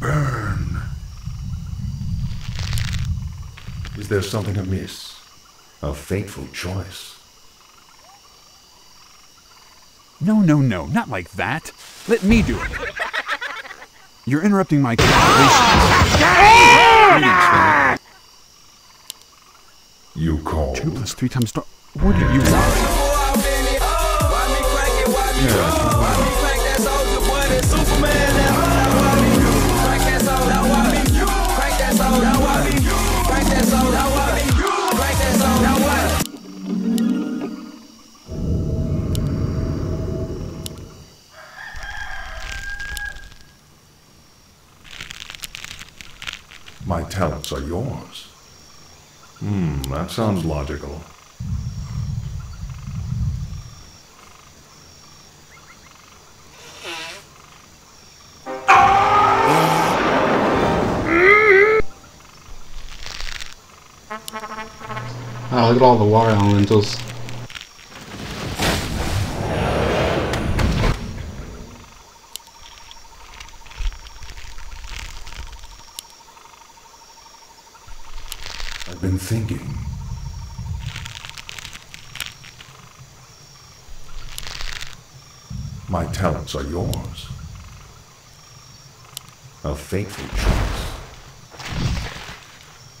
Burn. Is there something amiss? A fateful choice. No, no, no, not like that. Let me do it. You're interrupting my calculations. You call 2 + 3 times. What do you want? My talents are yours. That sounds logical. Wow, look at all the water elementals. I've been thinking. My talents are yours. A fateful choice.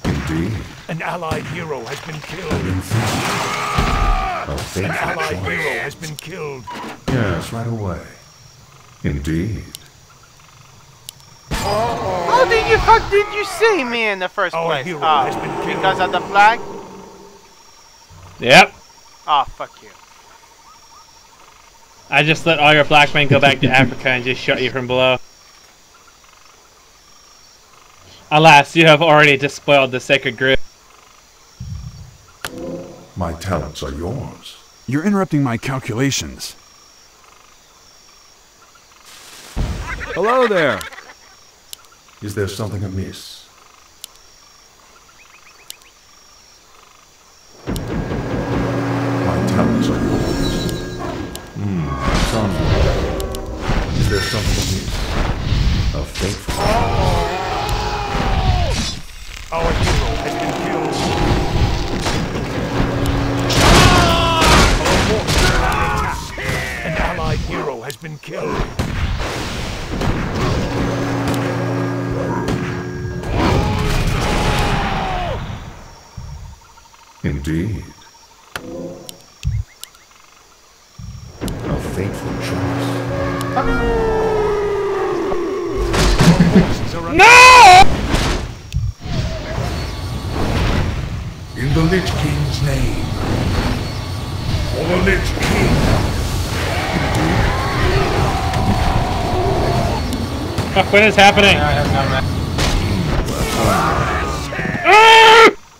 Indeed. An allied hero has been killed. An allied hero has been killed. Yes, right away. Indeed. How the fuck did you see me in the first place? Hero has been killed. Because of the flag? Yep. Ah, oh, fuck you. I just let all your black men go back to Africa and just shot you from below. Alas, you have already despoiled the sacred group. My talents are yours. You're interrupting my calculations. Hello there. Is there something amiss? My talents are yours. Is there something amiss? A fateful. Our hero has been killed. An allied hero has been killed. Indeed. A fateful choice. No! In the Lich King's name. For the Lich King. Indeed. Fuck, what is happening?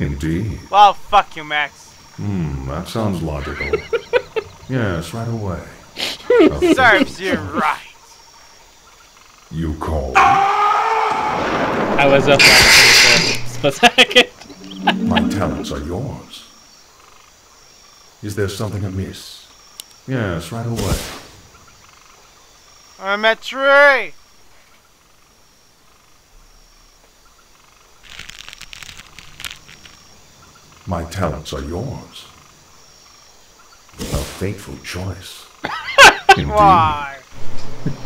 Indeed. Well, fuck you, Max. That sounds logical. Yes, right away. Serves you right. You call. I was up for a second. My talents are yours. Is there something amiss? Yes, right away. I'm a tree. My talents are yours. A fateful choice. Indeed. Why?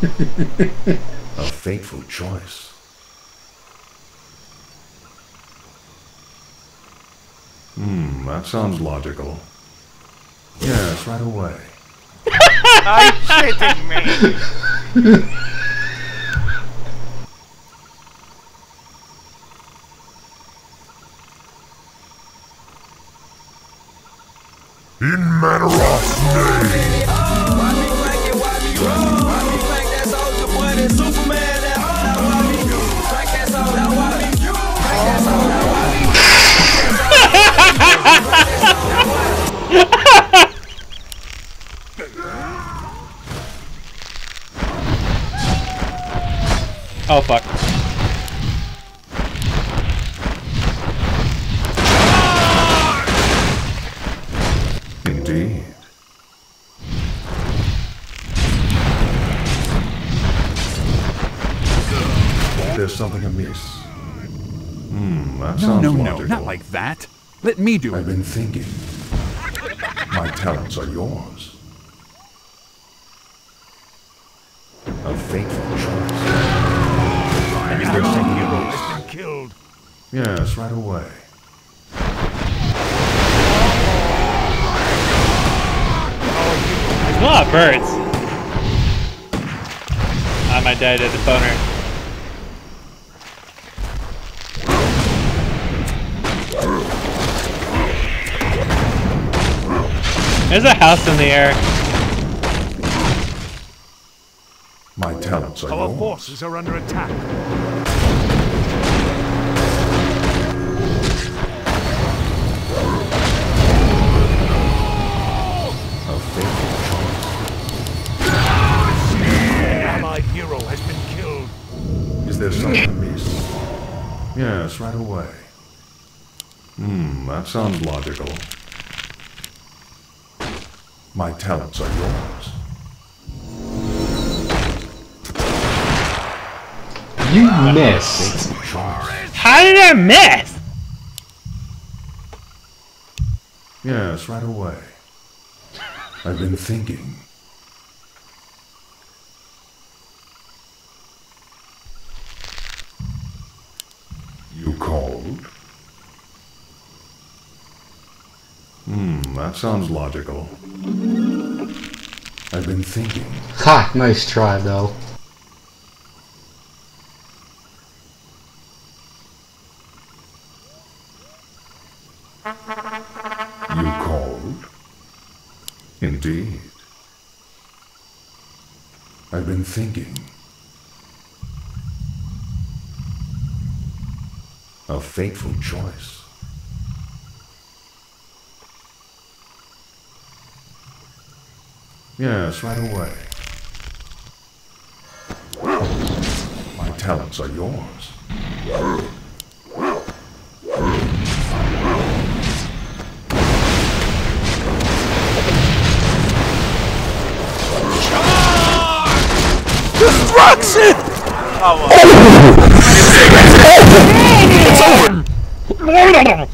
A fateful choice. That sounds logical. Yes, right away. Are you kidding me? In Manoroth's name! Oh fuck. there's something amiss. That sounds wonderful. No, not like that. Let me do it. I've been thinking. My talents are yours. A fateful choice. I mean, there's something amiss. I've been killed. Yes, right away. There's a lot of birds. I might die to the boner. There's a house in the air. My talents are yours. Our forces are under attack. A faithful choice. An allied hero has been killed. Is there something amiss? Yes, right away. That sounds logical. My talents are yours. You missed. How did I miss? Yes, right away. I've been thinking. You called? That sounds logical. I've been thinking. Ha! Nice try, though. You called? Indeed. I've been thinking. A fateful choice. Yes, right away. My talents are yours. This rocks it! Oh, well. It's over!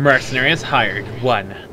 Mercenary is hired. 1.